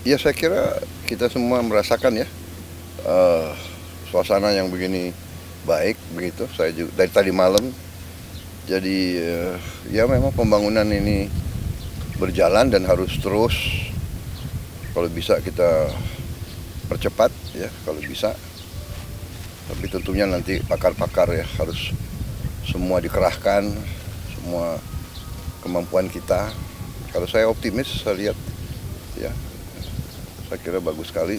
Ya saya kira kita semua merasakan ya suasana yang begini baik begitu. Saya juga dari tadi malam, jadi ya memang pembangunan ini berjalan dan harus terus, kalau bisa kita percepat ya kalau bisa. Tapi tentunya nanti pakar-pakar ya harus semua dikerahkan, semua kemampuan kita. Kalau saya optimis, saya lihat ya. Saya kira bagus sekali.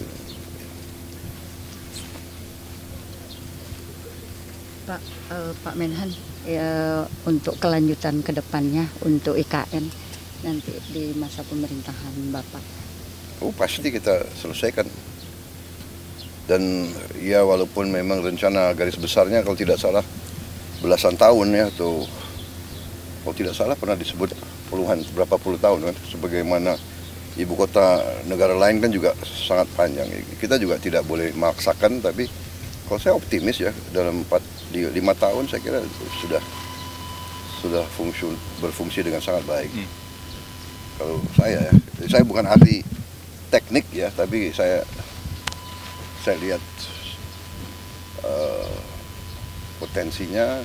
Pak Menhan, ya, untuk kelanjutan ke depannya untuk IKN nanti di masa pemerintahan Bapak. Oh pasti kita selesaikan. Dan ya walaupun memang rencana garis besarnya kalau tidak salah belasan tahun ya, atau kalau tidak salah pernah disebut puluhan, berapa puluh tahun kan, sebagaimana ibu kota negara lain kan juga sangat panjang. Kita juga tidak boleh memaksakan, tapi kalau saya optimis ya dalam 5 tahun saya kira sudah berfungsi dengan sangat baik. Kalau saya ya, saya bukan ahli teknik ya, tapi saya lihat potensinya,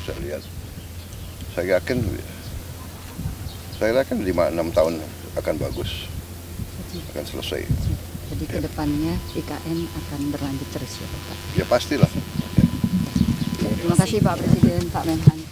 saya yakin 5-6 tahun akan bagus. Akan selesai. Jadi ya. Ke depannya IKN akan berlanjut terus ya Pak? Ya pastilah. Ya. Terima kasih Pak Presiden, Pak Menhan.